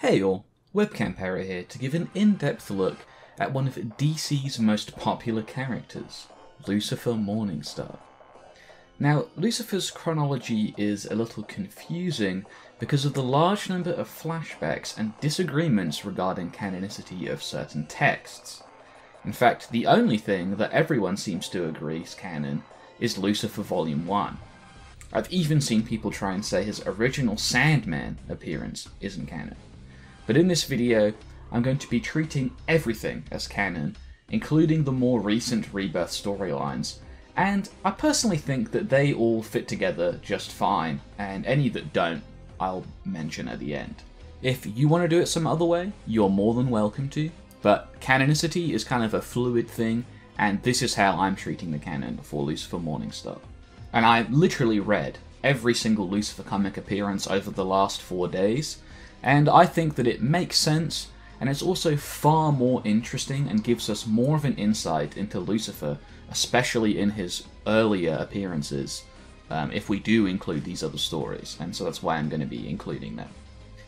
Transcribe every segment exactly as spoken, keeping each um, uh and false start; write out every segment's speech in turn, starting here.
Hey all, Webcam Parrot here to give an in-depth look at one of D C's most popular characters, Lucifer Morningstar. Now, Lucifer's chronology is a little confusing because of the large number of flashbacks and disagreements regarding canonicity of certain texts. In fact, the only thing that everyone seems to agree is canon is Lucifer Volume one. I've even seen people try and say his original Sandman appearance isn't canon. But in this video, I'm going to be treating everything as canon, including the more recent Rebirth storylines, and I personally think that they all fit together just fine, and any that don't, I'll mention at the end. If you want to do it some other way, you're more than welcome to, but canonicity is kind of a fluid thing, and this is how I'm treating the canon for Lucifer Morningstar. And I literally read every single Lucifer comic appearance over the last four days, and I think that it makes sense, and it's also far more interesting and gives us more of an insight into Lucifer, especially in his earlier appearances, um, if we do include these other stories, and so that's why I'm going to be including them.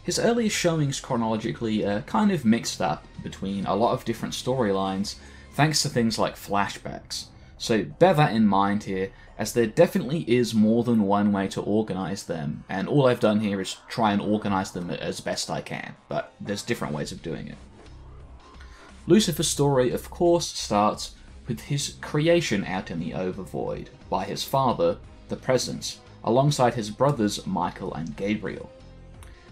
His earlier showings chronologically are kind of mixed up between a lot of different storylines, thanks to things like flashbacks, so bear that in mind here, as there definitely is more than one way to organise them, and all I've done here is try and organise them as best I can, but there's different ways of doing it. Lucifer's story, of course, starts with his creation out in the Overvoid by his father, the Presence, alongside his brothers Michael and Gabriel.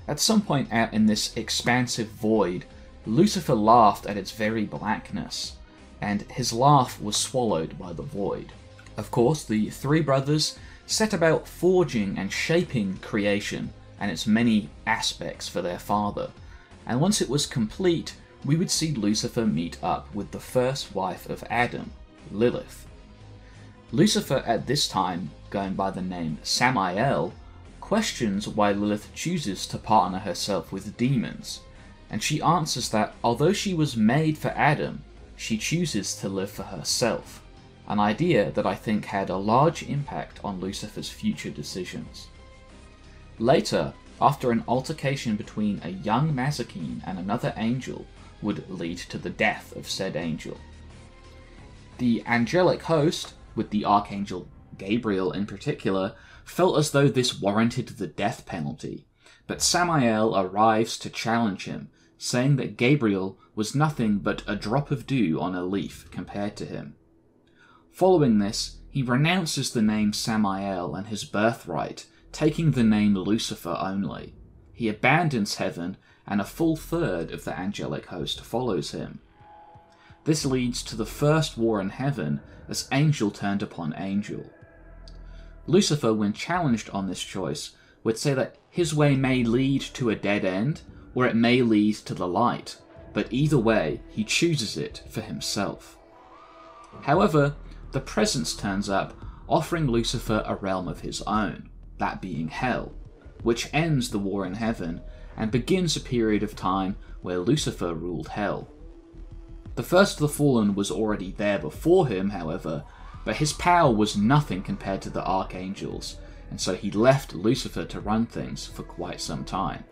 At some point out in this expansive void, Lucifer laughed at its very blackness, and his laugh was swallowed by the void. Of course, the three brothers set about forging and shaping creation and its many aspects for their father, and once it was complete, we would see Lucifer meet up with the first wife of Adam, Lilith. Lucifer, at this time, going by the name Samael, questions why Lilith chooses to partner herself with demons, and she answers that although she was made for Adam, she chooses to live for herself. An idea that I think had a large impact on Lucifer's future decisions. Later, after an altercation between a young Mazikeen and another angel would lead to the death of said angel. The angelic host, with the archangel Gabriel in particular, felt as though this warranted the death penalty, but Samael arrives to challenge him, saying that Gabriel was nothing but a drop of dew on a leaf compared to him. Following this, he renounces the name Samael and his birthright, taking the name Lucifer only. He abandons heaven, and a full third of the angelic host follows him. This leads to the first war in heaven, as angel turned upon angel. Lucifer, when challenged on this choice, would say that his way may lead to a dead end, or it may lead to the light, but either way, he chooses it for himself. However, the Presence turns up, offering Lucifer a realm of his own, that being Hell, which ends the war in heaven and begins a period of time where Lucifer ruled Hell. The First of the Fallen was already there before him, however, but his power was nothing compared to the Archangels, and so he left Lucifer to run things for quite some time.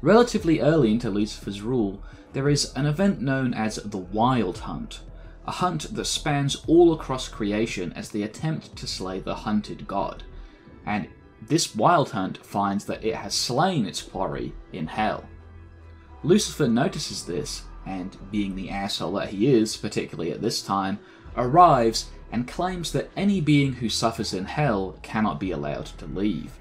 Relatively early into Lucifer's rule, there is an event known as the Wild Hunt, a hunt that spans all across creation as they attempt to slay the hunted god, and this wild hunt finds that it has slain its quarry in Hell. Lucifer notices this, and being the asshole that he is, particularly at this time, arrives and claims that any being who suffers in Hell cannot be allowed to leave.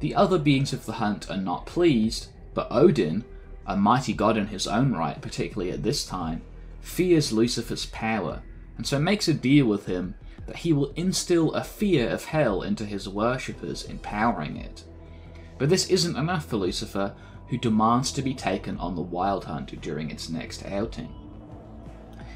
The other beings of the hunt are not pleased, but Odin, a mighty god in his own right, particularly at this time, fears Lucifer's power, and so makes a deal with him that he will instill a fear of Hell into his worshippers, empowering it. But this isn't enough for Lucifer, who demands to be taken on the Wild Hunt during its next outing.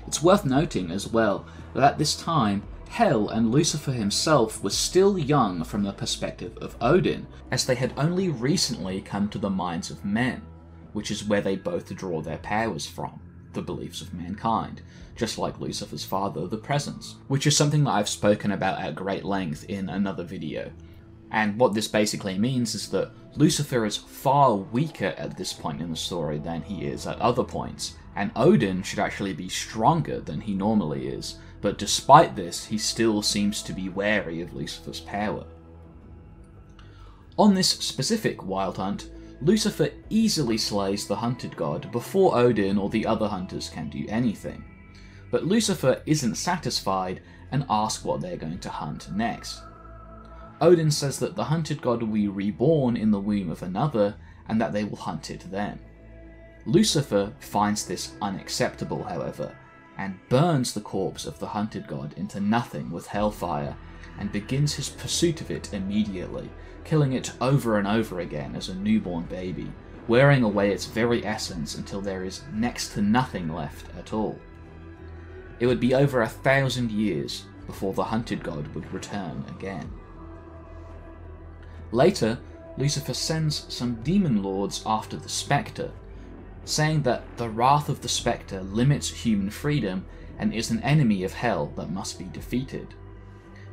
It's worth noting as well that at this time, Hell and Lucifer himself were still young from the perspective of Odin, as they had only recently come to the minds of men, which is where they both draw their powers from. The beliefs of mankind, just like Lucifer's father, the Presence, which is something that I've spoken about at great length in another video. And what this basically means is that Lucifer is far weaker at this point in the story than he is at other points, and Odin should actually be stronger than he normally is, but despite this, he still seems to be wary of Lucifer's power. On this specific Wild Hunt, Lucifer easily slays the hunted god before Odin or the other hunters can do anything. But Lucifer isn't satisfied and asks what they're going to hunt next. Odin says that the hunted god will be reborn in the womb of another and that they will hunt it then. Lucifer finds this unacceptable, however, and burns the corpse of the hunted god into nothing with hellfire and begins his pursuit of it immediately, killing it over and over again as a newborn baby, wearing away its very essence until there is next to nothing left at all. It would be over a thousand years before the hunted god would return again. Later, Lucifer sends some demon lords after the Spectre, saying that the wrath of the Spectre limits human freedom and is an enemy of hell that must be defeated.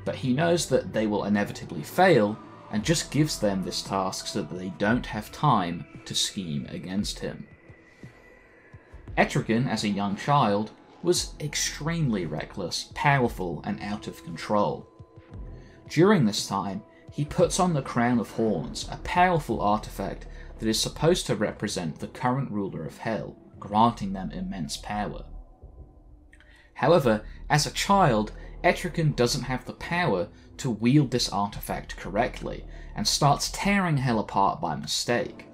But he knows that they will inevitably fail, and just gives them this task so that they don't have time to scheme against him. Etrigan, as a young child, was extremely reckless, powerful, and out of control. During this time, he puts on the Crown of Horns, a powerful artifact that is supposed to represent the current ruler of hell, granting them immense power. However, as a child, Etrigan doesn't have the power to wield this artifact correctly, and starts tearing hell apart by mistake.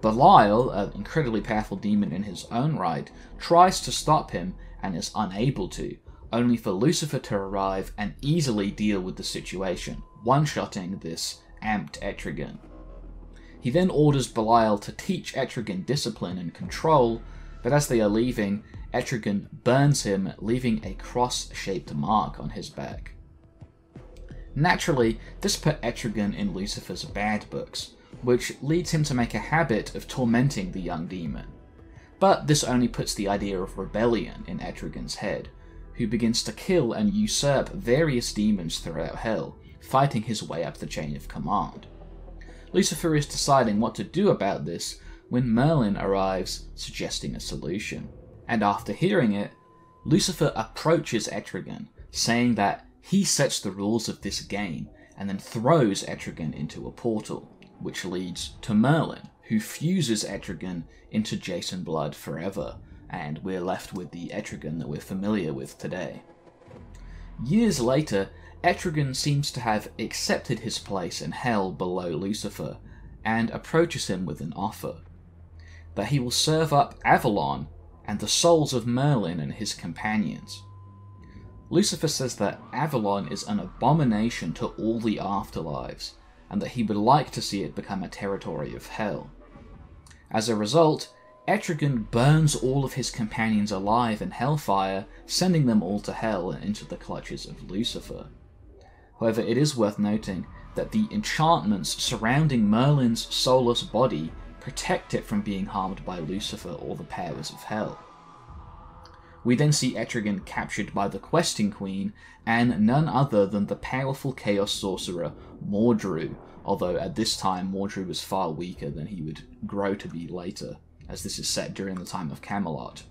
Belial, an incredibly powerful demon in his own right, tries to stop him and is unable to, only for Lucifer to arrive and easily deal with the situation, one-shotting this amped Etrigan. He then orders Belial to teach Etrigan discipline and control, but as they are leaving, Etrigan burns him, leaving a cross-shaped mark on his back. Naturally, this put Etrigan in Lucifer's bad books, which leads him to make a habit of tormenting the young demon. But this only puts the idea of rebellion in Etrigan's head, who begins to kill and usurp various demons throughout hell, fighting his way up the chain of command. Lucifer is deciding what to do about this when Merlin arrives, suggesting a solution. And after hearing it, Lucifer approaches Etrigan, saying that he sets the rules of this game, and then throws Etrigan into a portal, which leads to Merlin, who fuses Etrigan into Jason Blood forever, and we're left with the Etrigan that we're familiar with today. Years later, Etrigan seems to have accepted his place in hell below Lucifer, and approaches him with an offer, that he will serve up Avalon and the souls of Merlin and his companions. Lucifer says that Avalon is an abomination to all the afterlives, and that he would like to see it become a territory of hell. As a result, Etrigan burns all of his companions alive in hellfire, sending them all to hell and into the clutches of Lucifer. However, it is worth noting that the enchantments surrounding Merlin's soulless body protect it from being harmed by Lucifer or the powers of hell. We then see Etrigan captured by the Questing Queen, and none other than the powerful chaos sorcerer Mordru, although at this time Mordru was far weaker than he would grow to be later, as this is set during the time of Camelot.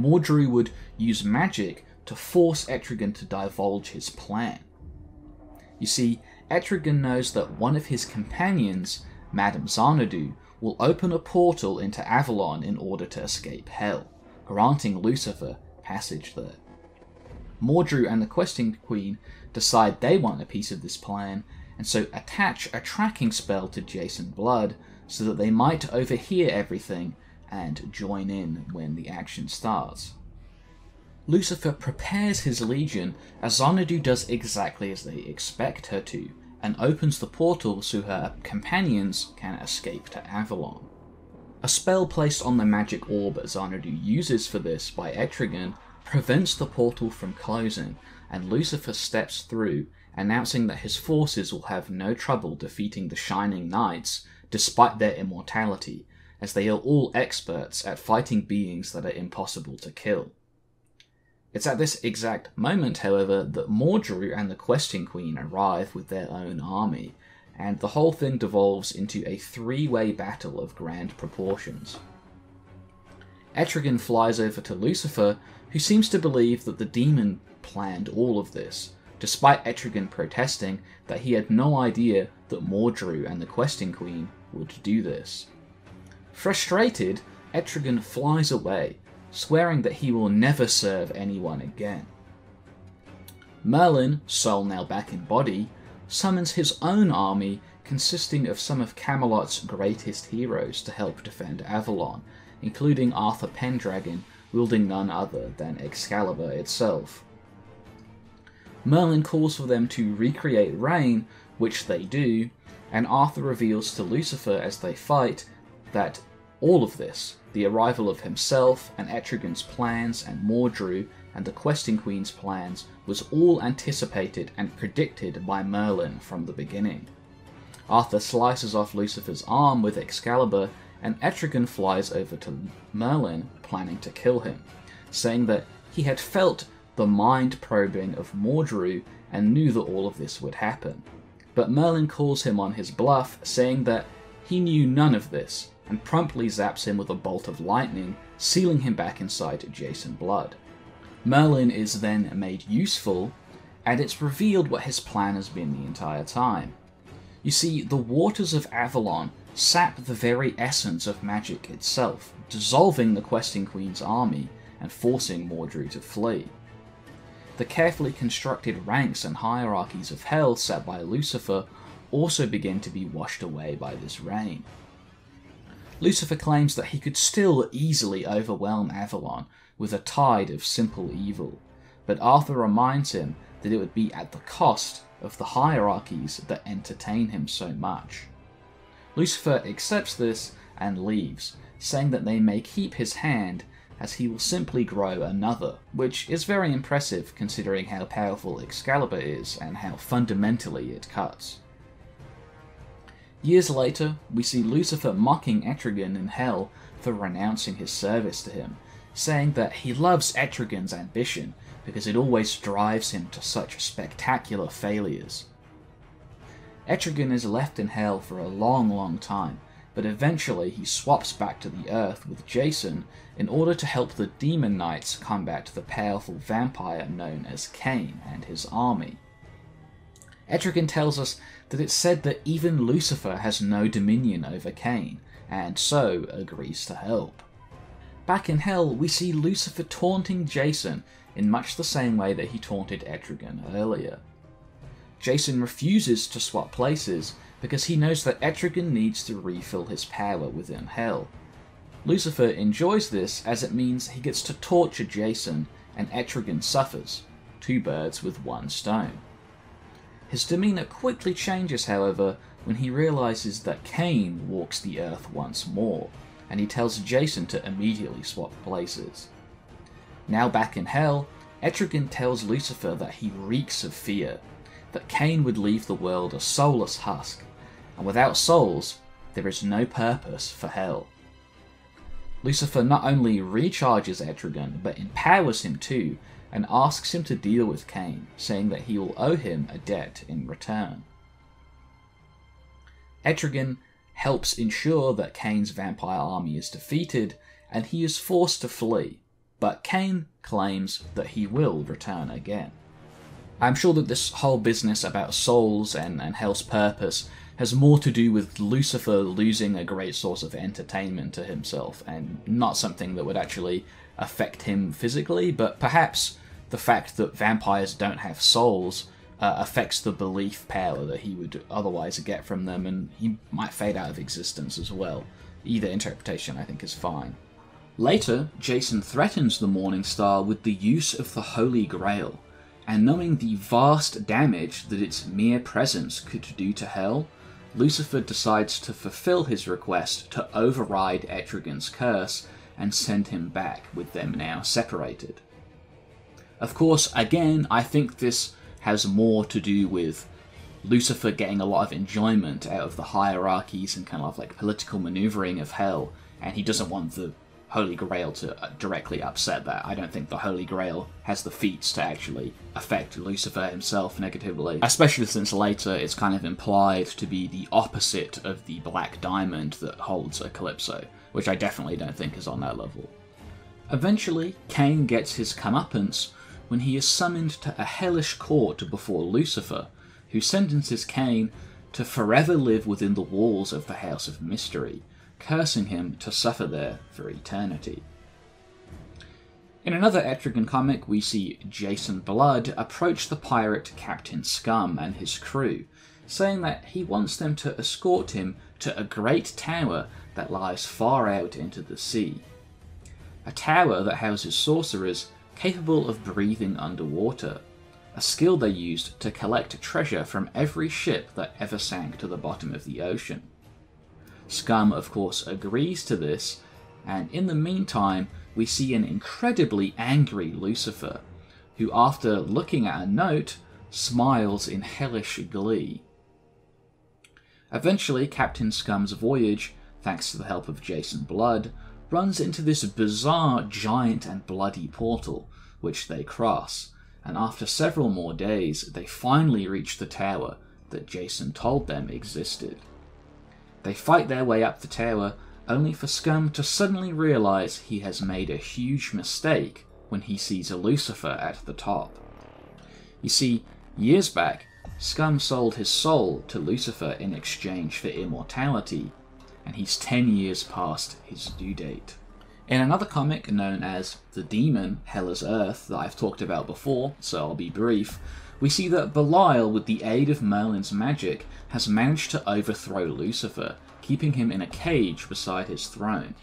Mordru would use magic to force Etrigan to divulge his plan. You see, Etrigan knows that one of his companions, Madame Xanadu, will open a portal into Avalon in order to escape hell, granting Lucifer passage there. Mordru and the Questing Queen decide they want a piece of this plan, and so attach a tracking spell to Jason Blood so that they might overhear everything and join in when the action starts. Lucifer prepares his legion as Xanadu does exactly as they expect her to, and opens the portal so her companions can escape to Avalon. A spell placed on the magic orb Xanadu uses for this by Etrigan prevents the portal from closing, and Lucifer steps through, announcing that his forces will have no trouble defeating the Shining Knights despite their immortality, as they are all experts at fighting beings that are impossible to kill. It's at this exact moment, however, that Mordru and the Questing Queen arrive with their own army, and the whole thing devolves into a three-way battle of grand proportions. Etrigan flies over to Lucifer, who seems to believe that the demon planned all of this, despite Etrigan protesting that he had no idea that Mordru and the Questing Queen would do this. Frustrated, Etrigan flies away, swearing that he will never serve anyone again. Merlin, soul now back in body, summons his own army consisting of some of Camelot's greatest heroes to help defend Avalon, including Arthur Pendragon, wielding none other than Excalibur itself. Merlin calls for them to recreate rain, which they do, and Arthur reveals to Lucifer as they fight that all of this, the arrival of himself and Etrigan's plans and Mordru and the Questing Queen's plans, was all anticipated and predicted by Merlin from the beginning. Arthur slices off Lucifer's arm with Excalibur, and Etrigan flies over to Merlin, planning to kill him, saying that he had felt the mind-probing of Mordru and knew that all of this would happen. But Merlin calls him on his bluff, saying that he knew none of this, and promptly zaps him with a bolt of lightning, sealing him back inside Jason Blood. Merlin is then made useful, and it's revealed what his plan has been the entire time. You see, the waters of Avalon sap the very essence of magic itself, dissolving the Questing Queen's army and forcing Mordru to flee. The carefully constructed ranks and hierarchies of hell set by Lucifer also begin to be washed away by this rain. Lucifer claims that he could still easily overwhelm Avalon with a tide of simple evil, but Arthur reminds him that it would be at the cost of the hierarchies that entertain him so much. Lucifer accepts this and leaves, saying that they may keep his hand as he will simply grow another, which is very impressive considering how powerful Excalibur is and how fundamentally it cuts. Years later, we see Lucifer mocking Etrigan in hell for renouncing his service to him, saying that he loves Etrigan's ambition because it always drives him to such spectacular failures. Etrigan is left in hell for a long, long time, but eventually he swaps back to the Earth with Jason in order to help the Demon Knights combat the powerful vampire known as Cain and his army. Etrigan tells us that it's said that even Lucifer has no dominion over Cain, and so agrees to help. Back in hell, we see Lucifer taunting Jason in much the same way that he taunted Etrigan earlier. Jason refuses to swap places because he knows that Etrigan needs to refill his power within hell. Lucifer enjoys this as it means he gets to torture Jason and Etrigan suffers, two birds with one stone. His demeanour quickly changes, however, when he realises that Cain walks the earth once more, and he tells Jason to immediately swap places. Now back in hell, Etrigan tells Lucifer that he reeks of fear, that Cain would leave the world a soulless husk, and without souls, there is no purpose for hell. Lucifer not only recharges Etrigan, but empowers him too, and asks him to deal with Cain, saying that he will owe him a debt in return. Etrigan helps ensure that Cain's vampire army is defeated, and he is forced to flee, but Cain claims that he will return again. I'm sure that this whole business about souls and, and hell's purpose has more to do with Lucifer losing a great source of entertainment to himself, and not something that would actually affect him physically, but perhaps the fact that vampires don't have souls uh, affects the belief power that he would otherwise get from them, and he might fade out of existence as well. Either interpretation, I think, is fine. Later, Jason threatens the Morningstar with the use of the Holy Grail, and knowing the vast damage that its mere presence could do to hell, Lucifer decides to fulfill his request to override Etrigan's curse and send him back, with them now separated. Of course, again, I think this has more to do with Lucifer getting a lot of enjoyment out of the hierarchies and kind of like political maneuvering of hell, and he doesn't want the Holy Grail to directly upset that. I don't think the Holy Grail has the feats to actually affect Lucifer himself negatively, especially since later it's kind of implied to be the opposite of the black diamond that holds a Calypso, which I definitely don't think is on that level. Eventually, Cain gets his comeuppance when he is summoned to a hellish court before Lucifer, who sentences Cain to forever live within the walls of the House of Mystery, cursing him to suffer there for eternity. In another Etrigan comic, we see Jason Blood approach the pirate Captain Scum and his crew, saying that he wants them to escort him to a great tower that lies far out into the sea. A tower that houses sorcerers capable of breathing underwater, a skill they used to collect treasure from every ship that ever sank to the bottom of the ocean. Scum, of course, agrees to this, and in the meantime, we see an incredibly angry Lucifer, who, after looking at a note, smiles in hellish glee. Eventually, Captain Scum's voyage, thanks to the help of Jason Blood, runs into this bizarre, giant and bloody portal, which they cross, and after several more days, they finally reach the tower that Jason told them existed. They fight their way up the tower, only for Scum to suddenly realise he has made a huge mistake when he sees a Lucifer at the top. You see, years back, Scum sold his soul to Lucifer in exchange for immortality, and he's ten years past his due date. In another comic known as The Demon, Hell is Earth, that I've talked about before, so I'll be brief, we see that Belial, with the aid of Merlin's magic, has managed to overthrow Lucifer, keeping him in a cage beside his throne.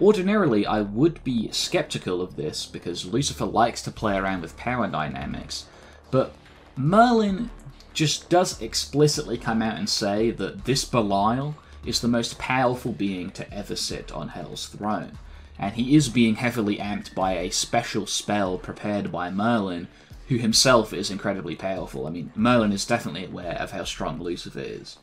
Ordinarily, I would be skeptical of this, because Lucifer likes to play around with power dynamics, but Merlin just does explicitly come out and say that this Belial is the most powerful being to ever sit on Hell's throne, and he is being heavily amped by a special spell prepared by Merlin, who himself is incredibly powerful. I mean, Merlin is definitely aware of how strong Lucifer is.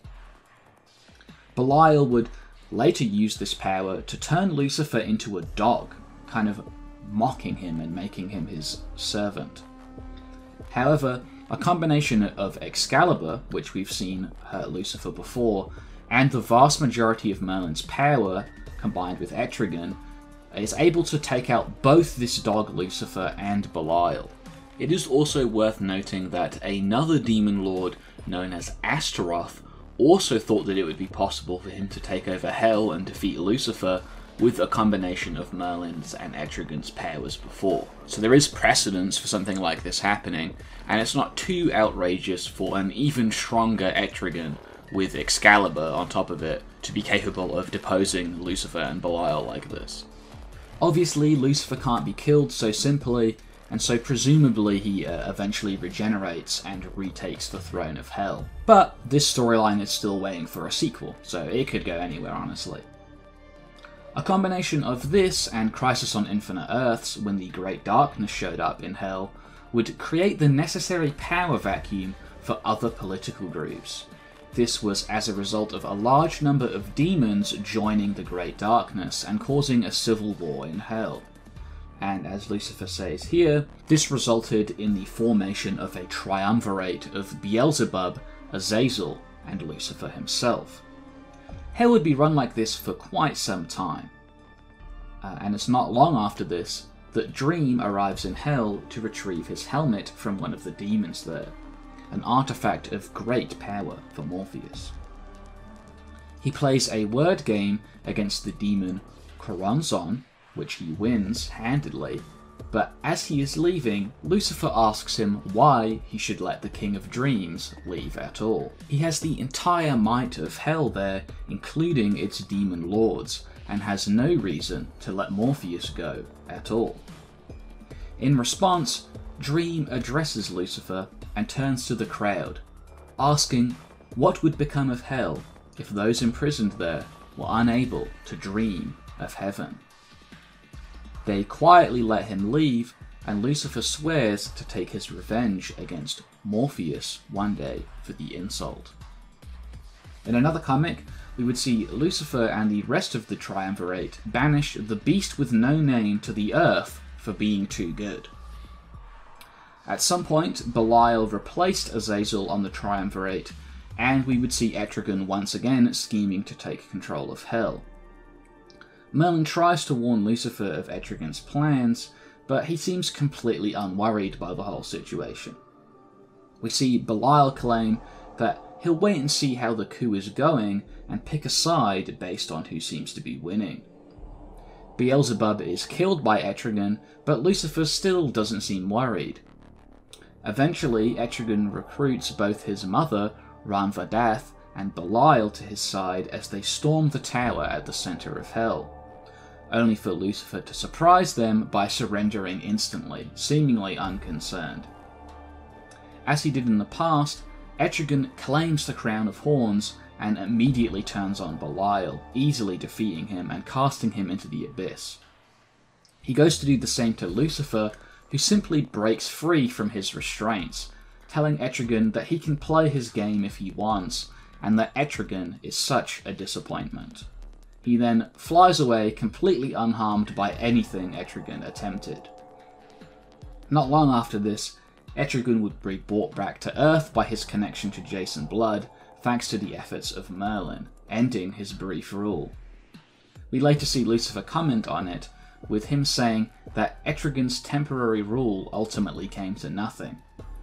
Belial would later use this power to turn Lucifer into a dog, kind of mocking him and making him his servant. However, a combination of Excalibur, which we've seen hurt Lucifer before, and the vast majority of Merlin's power, combined with Etrigan, is able to take out both this dog Lucifer and Belial. It is also worth noting that another demon lord, known as Astaroth, also thought that it would be possible for him to take over Hell and defeat Lucifer with a combination of Merlin's and Etrigan's powers before. So there is precedence for something like this happening, and it's not too outrageous for an even stronger Etrigan with Excalibur on top of it to be capable of deposing Lucifer and Belial like this. Obviously, Lucifer can't be killed so simply, and so presumably he uh, eventually regenerates and retakes the throne of Hell. But this storyline is still waiting for a sequel, so it could go anywhere, honestly. A combination of this and Crisis on Infinite Earths, when the Great Darkness showed up in Hell, would create the necessary power vacuum for other political groups. This was as a result of a large number of demons joining the Great Darkness and causing a civil war in Hell. And as Lucifer says here, this resulted in the formation of a triumvirate of Beelzebub, Azazel, and Lucifer himself. Hell would be run like this for quite some time, uh, and it's not long after this that Dream arrives in Hell to retrieve his helmet from one of the demons there, an artifact of great power for Morpheus. He plays a word game against the demon Coronzon, which he wins handedly, but as he is leaving, Lucifer asks him why he should let the King of Dreams leave at all. He has the entire might of Hell there, including its demon lords, and has no reason to let Morpheus go at all. In response, Dream addresses Lucifer and turns to the crowd, asking what would become of Hell if those imprisoned there were unable to dream of heaven. They quietly let him leave, and Lucifer swears to take his revenge against Morpheus one day for the insult. In another comic, we would see Lucifer and the rest of the Triumvirate banish the beast with no name to the earth for being too good. At some point, Belial replaced Azazel on the Triumvirate, and we would see Etrigan once again scheming to take control of Hell. Merlin tries to warn Lucifer of Etrigan's plans, but he seems completely unworried by the whole situation. We see Belial claim that he'll wait and see how the coup is going and pick a side based on who seems to be winning. Beelzebub is killed by Etrigan, but Lucifer still doesn't seem worried. Eventually, Etrigan recruits both his mother, Ram Vadath, and Belial to his side as they storm the tower at the centre of Hell, only for Lucifer to surprise them by surrendering instantly, seemingly unconcerned. As he did in the past, Etrigan claims the Crown of Horns and immediately turns on Belial, easily defeating him and casting him into the abyss. He goes to do the same to Lucifer, who simply breaks free from his restraints, telling Etrigan that he can play his game if he wants, and that Etrigan is such a disappointment. He then flies away completely unharmed by anything Etrigan attempted. Not long after this, Etrigan would be brought back to Earth by his connection to Jason Blood, thanks to the efforts of Merlin, ending his brief rule. We later see Lucifer comment on it, with him saying that Etrigan's temporary rule ultimately came to nothing.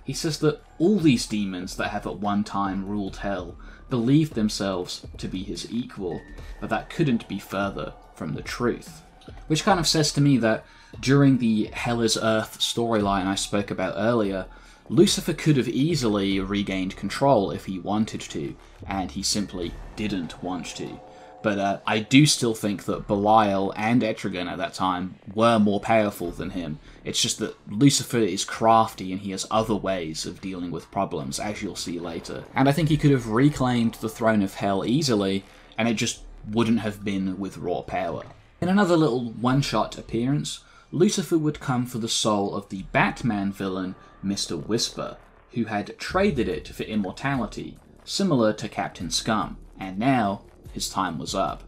He says that all these demons that have at one time ruled Hell believed themselves to be his equal, but that couldn't be further from the truth. Which kind of says to me that during the Hell is Earth storyline I spoke about earlier, Lucifer could have easily regained control if he wanted to, and he simply didn't want to. But uh, I do still think that Belial and Etrigan at that time were more powerful than him. It's just that Lucifer is crafty and he has other ways of dealing with problems, as you'll see later. And I think he could have reclaimed the throne of Hell easily, and it just wouldn't have been with raw power. In another little one-shot appearance, Lucifer would come for the soul of the Batman villain, Mister Whisper, who had traded it for immortality, similar to Captain Scum, and now his time was up.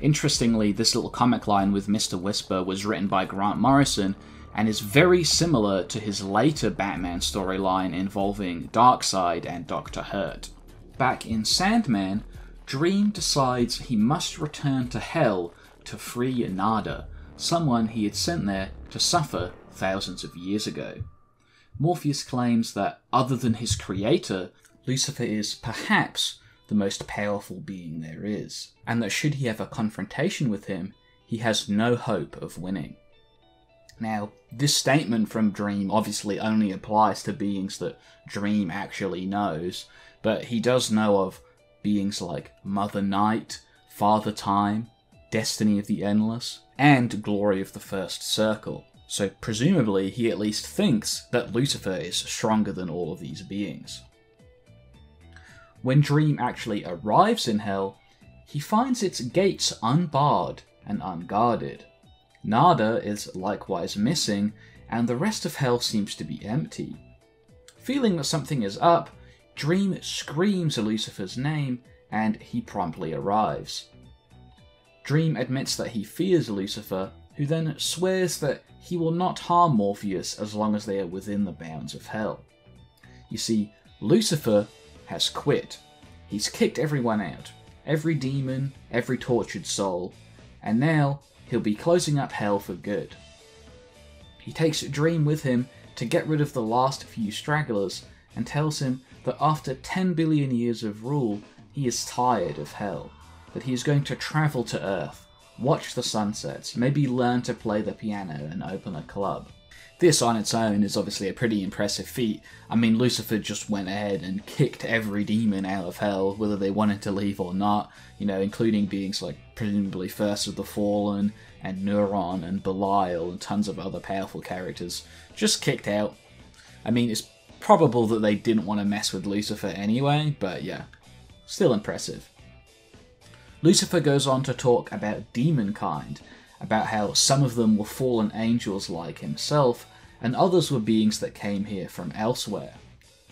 Interestingly, this little comic line with Mister Whisper was written by Grant Morrison and is very similar to his later Batman storyline involving Darkseid and Doctor Hurt. Back in Sandman, Dream decides he must return to Hell to free Nada, someone he had sent there to suffer thousands of years ago. Morpheus claims that, other than his creator, Lucifer is perhaps the most powerful being there is, and that should he have a confrontation with him, he has no hope of winning. Now, this statement from Dream obviously only applies to beings that Dream actually knows, but he does know of beings like Mother Night, Father Time, Destiny of the Endless, and Glory of the First Circle, so presumably he at least thinks that Lucifer is stronger than all of these beings. When Dream actually arrives in Hell, he finds its gates unbarred and unguarded. Nada is likewise missing, and the rest of Hell seems to be empty. Feeling that something is up, Dream screams Lucifer's name, and he promptly arrives. Dream admits that he fears Lucifer, who then swears that he will not harm Morpheus as long as they are within the bounds of Hell. You see, Lucifer has quit. He's kicked everyone out, every demon, every tortured soul, and now he'll be closing up Hell for good. He takes Dream with him to get rid of the last few stragglers and tells him that after ten billion years of rule, he is tired of Hell, that he is going to travel to Earth, watch the sunsets, maybe learn to play the piano and open a club. This on its own is obviously a pretty impressive feat. I mean, Lucifer just went ahead and kicked every demon out of Hell, whether they wanted to leave or not, you know, including beings like presumably First of the Fallen, and Neuron, and Belial, and tons of other powerful characters, just kicked out. I mean, it's probable that they didn't want to mess with Lucifer anyway, but yeah, still impressive. Lucifer goes on to talk about demon kind, about how some of them were fallen angels like himself, and others were beings that came here from elsewhere.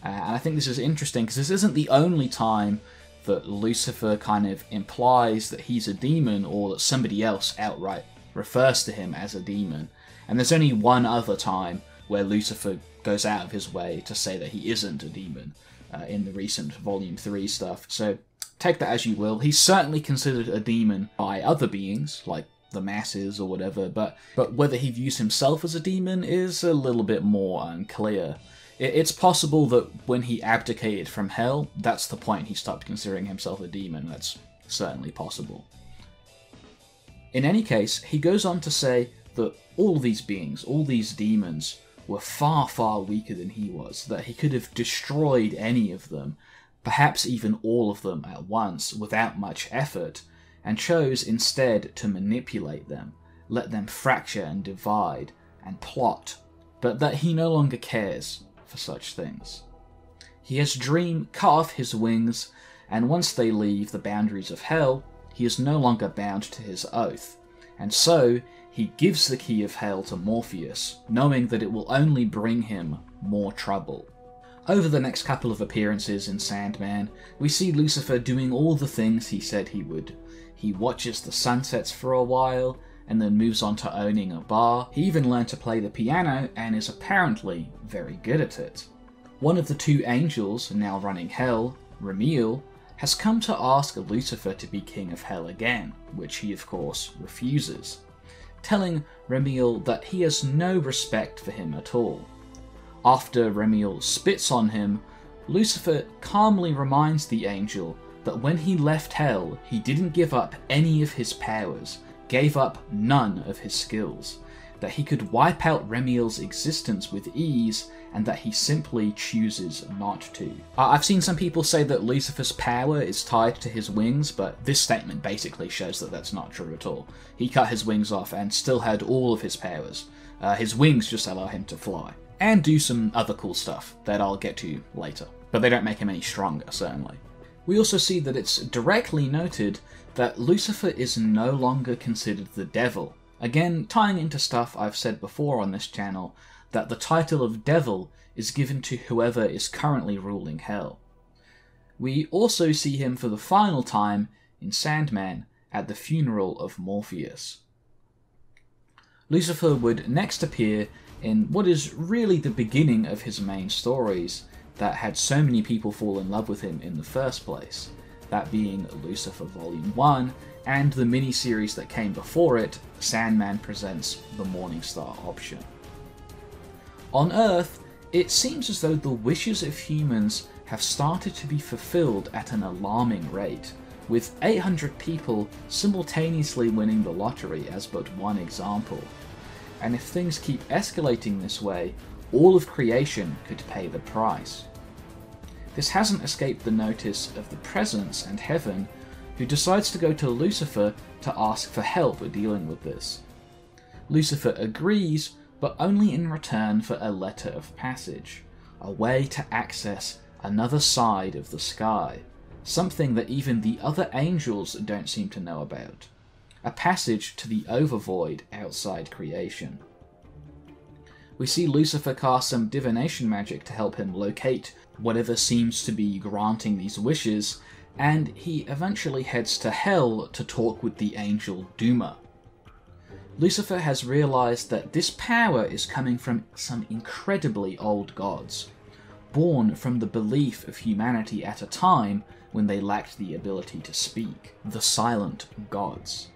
Uh, and I think this is interesting because this isn't the only time that Lucifer kind of implies that he's a demon, or that somebody else outright refers to him as a demon. And there's only one other time where Lucifer goes out of his way to say that he isn't a demon, uh, in the recent Volume three stuff. So take that as you will. He's certainly considered a demon by other beings, like the masses or whatever, but, but whether he views himself as a demon is a little bit more unclear. It, it's possible that when he abdicated from hell, that's the point he stopped considering himself a demon. That's certainly possible. In any case, he goes on to say that all these beings, all these demons, were far, far weaker than he was, that he could have destroyed any of them, perhaps even all of them at once, without much effort, and chose instead to manipulate them, let them fracture and divide, and plot, but that he no longer cares for such things. He has Dream cut off his wings, and once they leave the boundaries of hell, he is no longer bound to his oath, and so he gives the key of hell to Morpheus, knowing that it will only bring him more trouble. Over the next couple of appearances in Sandman, we see Lucifer doing all the things he said he would. He watches the sunsets for a while, and then moves on to owning a bar. He even learned to play the piano, and is apparently very good at it. One of the two angels now running hell, Remiel, has come to ask Lucifer to be king of hell again, which he of course refuses, telling Remiel that he has no respect for him at all. After Remiel spits on him, Lucifer calmly reminds the angel that when he left hell, he didn't give up any of his powers, gave up none of his skills, that he could wipe out Remiel's existence with ease, and that he simply chooses not to. Uh, I've seen some people say that Lucifer's power is tied to his wings, but this statement basically shows that that's not true at all. He cut his wings off and still had all of his powers. Uh, his wings just allow him to fly, and do some other cool stuff that I'll get to later, but they don't make him any stronger, certainly. We also see that it's directly noted that Lucifer is no longer considered the devil. Again, tying into stuff I've said before on this channel, that the title of devil is given to whoever is currently ruling hell. We also see him for the final time in Sandman at the funeral of Morpheus. Lucifer would next appear in what is really the beginning of his main stories that had so many people fall in love with him in the first place, that being Lucifer Volume one, and the miniseries that came before it, Sandman Presents the Morningstar Option. On Earth, it seems as though the wishes of humans have started to be fulfilled at an alarming rate, with eight hundred people simultaneously winning the lottery as but one example. And if things keep escalating this way, all of creation could pay the price. This hasn't escaped the notice of the Presence and Heaven, who decides to go to Lucifer to ask for help with dealing with this. Lucifer agrees, but only in return for a letter of passage, a way to access another side of the sky, something that even the other angels don't seem to know about, a passage to the overvoid outside creation. We see Lucifer cast some divination magic to help him locate whatever seems to be granting these wishes, and he eventually heads to hell to talk with the angel Duma. Lucifer has realized that this power is coming from some incredibly old gods, born from the belief of humanity at a time when they lacked the ability to speak, the silent gods.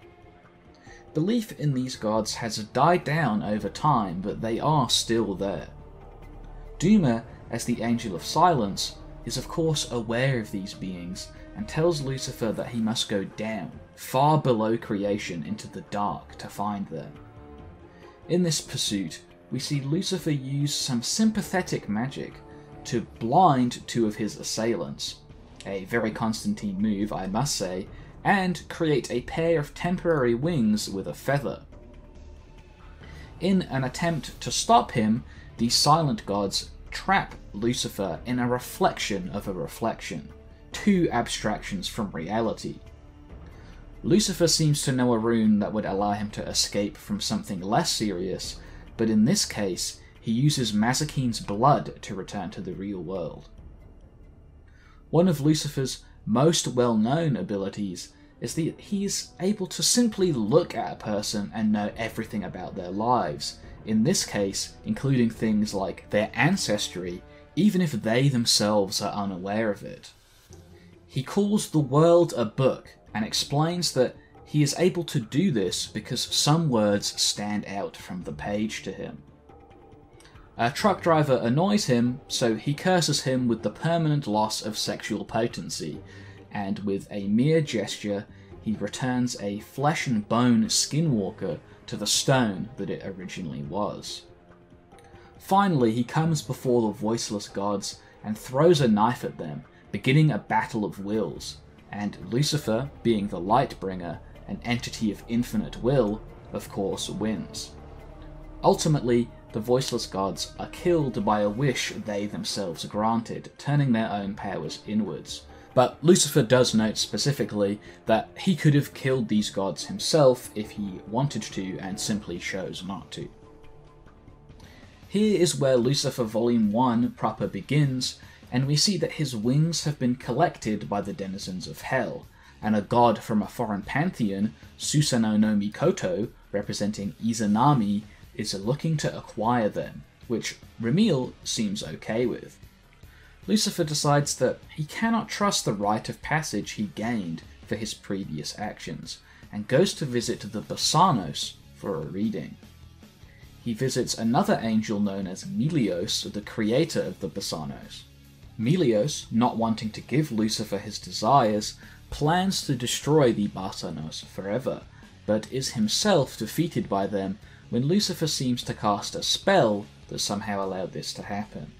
Belief in these gods has died down over time, but they are still there. Duma, as the Angel of Silence, is of course aware of these beings, and tells Lucifer that he must go down, far below creation into the dark, to find them. In this pursuit, we see Lucifer use some sympathetic magic to blind two of his assailants, a very Constantine move, I must say, and create a pair of temporary wings with a feather. In an attempt to stop him, the silent gods trap Lucifer in a reflection of a reflection, two abstractions from reality. Lucifer seems to know a rune that would allow him to escape from something less serious, but in this case, he uses Mazikeen's blood to return to the real world. One of Lucifer's most well-known abilities is that he's able to simply look at a person and know everything about their lives, in this case including things like their ancestry, even if they themselves are unaware of it. He calls the world a book and explains that he is able to do this because some words stand out from the page to him. A truck driver annoys him, so he curses him with the permanent loss of sexual potency, and with a mere gesture he returns a flesh and bone skinwalker to the stone that it originally was. Finally, he comes before the voiceless gods and throws a knife at them, beginning a battle of wills, and Lucifer, being the Lightbringer, an entity of infinite will, of course wins. Ultimately, the voiceless gods are killed by a wish they themselves granted, turning their own powers inwards. But Lucifer does note specifically that he could have killed these gods himself if he wanted to and simply chose not to. Here is where Lucifer Volume one proper begins, and we see that his wings have been collected by the denizens of Hell, and a god from a foreign pantheon, Susanoo no Mikoto, representing Izanami, is looking to acquire them, which Remiel seems okay with. Lucifer decides that he cannot trust the rite of passage he gained for his previous actions, and goes to visit the Basanos for a reading. He visits another angel known as Melios, the creator of the Basanos. Melios, not wanting to give Lucifer his desires, plans to destroy the Basanos forever, but is himself defeated by them when Lucifer seems to cast a spell that somehow allowed this to happen.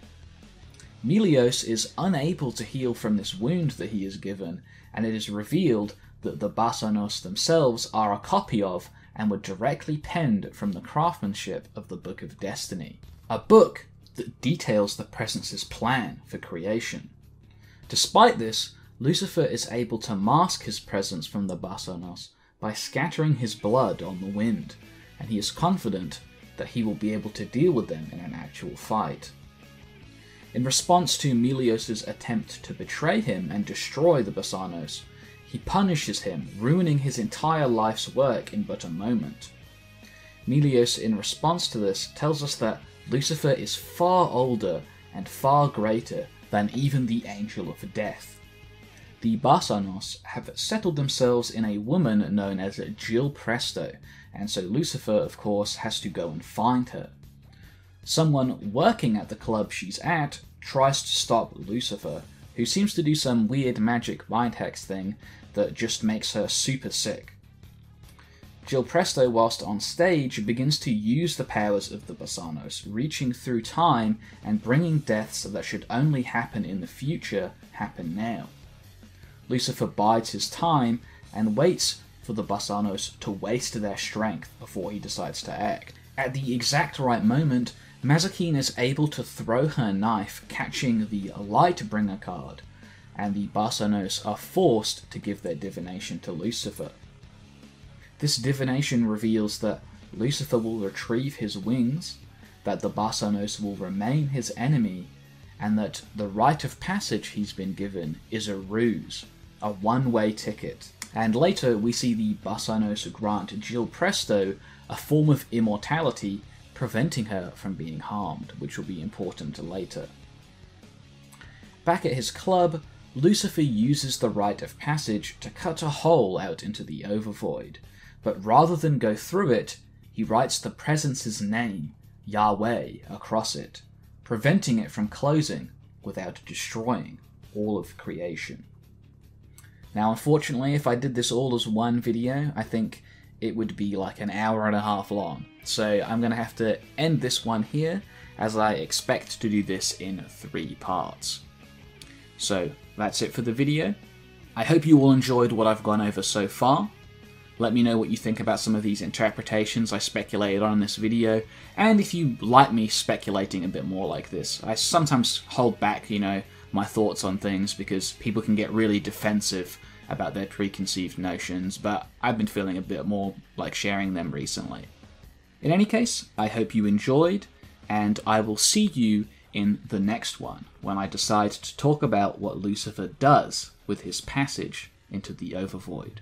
Melios is unable to heal from this wound that he is given, and it is revealed that the Basanos themselves are a copy of and were directly penned from the craftsmanship of the Book of Destiny, a book that details the Presence's plan for creation. Despite this, Lucifer is able to mask his presence from the Basanos by scattering his blood on the wind, and he is confident that he will be able to deal with them in an actual fight. In response to Melios' attempt to betray him and destroy the Basanos, he punishes him, ruining his entire life's work in but a moment. Melios, in response to this, tells us that Lucifer is far older and far greater than even the Angel of Death. The Basanos have settled themselves in a woman known as Jill Presto, and so Lucifer, of course, has to go and find her. Someone working at the club she's at tries to stop Lucifer, who seems to do some weird magic mind hex thing that just makes her super sick. Jill Presto, whilst on stage, begins to use the powers of the Basanos, reaching through time and bringing deaths that should only happen in the future happen now. Lucifer bides his time and waits for the Basanos to waste their strength before he decides to act. At the exact right moment, Mazikeen is able to throw her knife, catching the Lightbringer card, and the Basanos are forced to give their divination to Lucifer. This divination reveals that Lucifer will retrieve his wings, that the Basanos will remain his enemy, and that the rite of passage he's been given is a ruse, a one-way ticket. And later we see the Basanos grant Jill Presto a form of immortality, preventing her from being harmed, which will be important later. Back at his club, Lucifer uses the rite of passage to cut a hole out into the Overvoid, but rather than go through it, he writes the Presence's name, Yahweh, across it, preventing it from closing without destroying all of creation. Now, unfortunately, if I did this all as one video, I think it would be like an hour and a half long. So I'm going to have to end this one here, as I expect to do this in three parts. So that's it for the video. I hope you all enjoyed what I've gone over so far. Let me know what you think about some of these interpretations I speculated on in this video, and if you like me speculating a bit more like this. I sometimes hold back, you know, my thoughts on things because people can get really defensive about their preconceived notions, but I've been feeling a bit more like sharing them recently. In any case, I hope you enjoyed, and I will see you in the next one, when I decide to talk about what Lucifer does with his passage into the Overvoid.